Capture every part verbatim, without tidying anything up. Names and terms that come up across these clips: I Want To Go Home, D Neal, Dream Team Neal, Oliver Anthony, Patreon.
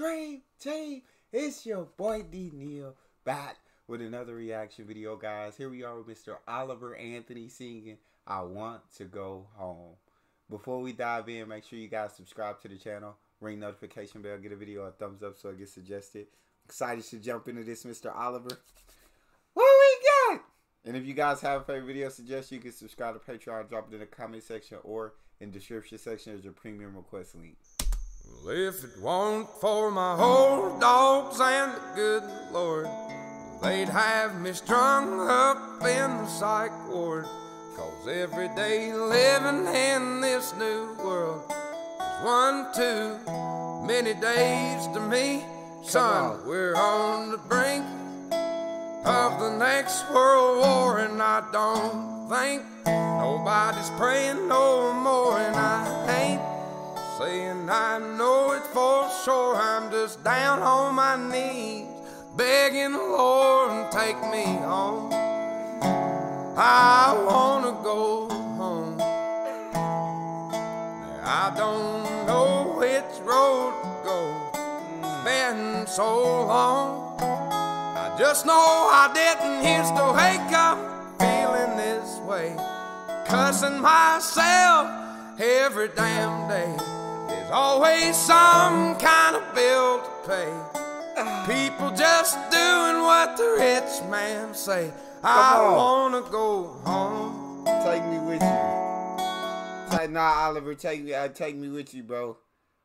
Dream Team, it's your boy D Neal back with another reaction video, guys. Here we are with Mister Oliver Anthony singing I Want to Go Home. Before we dive in, make sure you guys subscribe to the channel, ring notification bell, get a video a thumbs up so it gets suggested. Excited to jump into this Mister Oliver. What we got? And if you guys have a favorite video suggestion, you can subscribe to Patreon, drop it in the comment section or in the description section as your premium request link. Well, if it weren't for my old dogs and the good Lord, they'd have me strung up in the psych ward. Cause every day living in this new world is one too many days to me. Son, we're on the brink of the next world war, and I don't think nobody's praying no more, and I ain't saying I know it for sure. I'm just down on my knees begging the Lord, take me home. I want to go home. I don't know which road to go. It's been so long. I just know I didn't used to wake up feeling this way, cussing myself every damn day. There's always some kind of bill to pay. People just doing what the rich man say. I wanna go home. Take me with you. Like, nah, Oliver, take me, uh, take me with you, bro.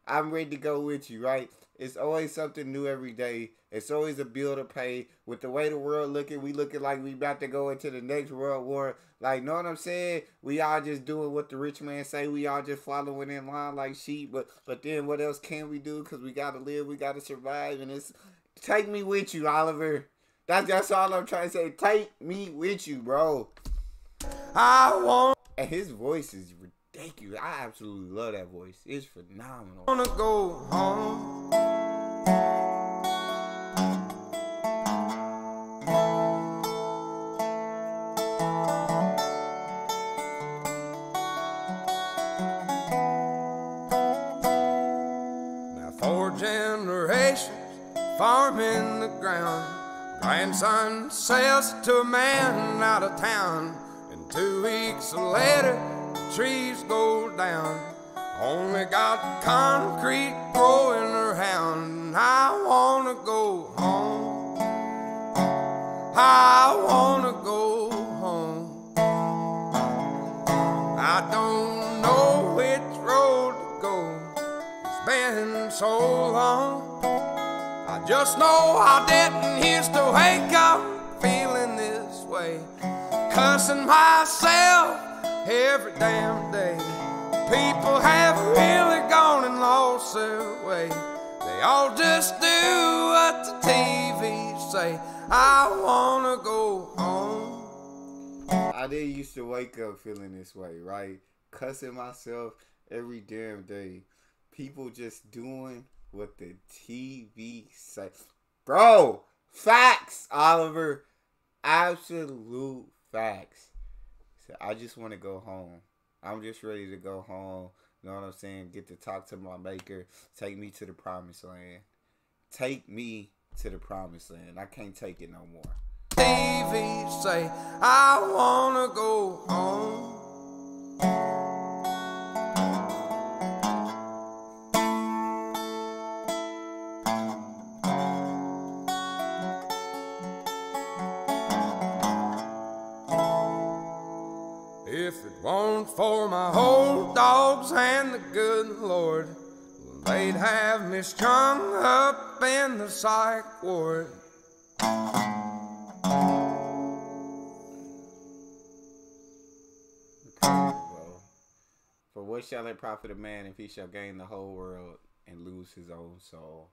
I'm ready to go with you, right? It's always something new every day. It's always a bill to pay. With the way the world looking, we looking like we about to go into the next world war. Like, know what I'm saying? We all just doing what the rich man say. We all just following in line like sheep. But but then what else can we do? Because we got to live. We got to survive. And it's, take me with you, Oliver. That's, that's all I'm trying to say. Take me with you, bro. I want. And his voice is ridiculous. Thank you. I absolutely love that voice. It's phenomenal. I wanna go home. Now four generations farming the ground. Grandson sells it to a man out of town. And two weeks later, trees go down. Only got concrete growing around. I wanna go home. I wanna go home. I don't know which road to go. It's been so long. I just know I didn't used to wake up feeling this way, cussing myself every damn day. People have really gone and lost their way. They all just do what the T V say. I wanna go home. I didn't used to wake up feeling this way, right? Cussing myself every damn day. People just doing what the T V say. Bro, facts, Oliver. Absolute facts. I just want to go home. I'm just ready to go home. You know what I'm saying? Get to talk to my maker. Take me to the promised land. Take me to the promised land. I can't take it no more. T V say, I want to go home. If it weren't for my old dogs and the good Lord, they'd have me strung up in the psych ward. For what shall it profit a man if he shall gain the whole world and lose his own soul?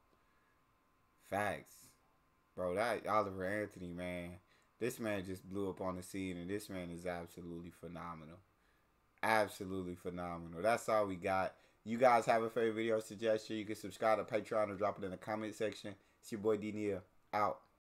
Facts. Bro, that Oliver Anthony, man. This man just blew up on the scene, and this man is absolutely phenomenal. Absolutely phenomenal. That's all we got. You guys have a favorite video suggestion, you can subscribe to Patreon or drop it in the comment section. It's your boy D Neal out.